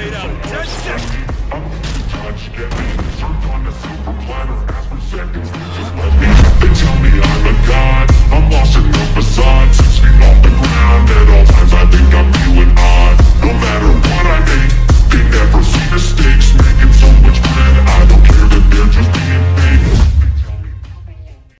laid out. 10 seconds. Up to touch, get me. Surf on the super platter.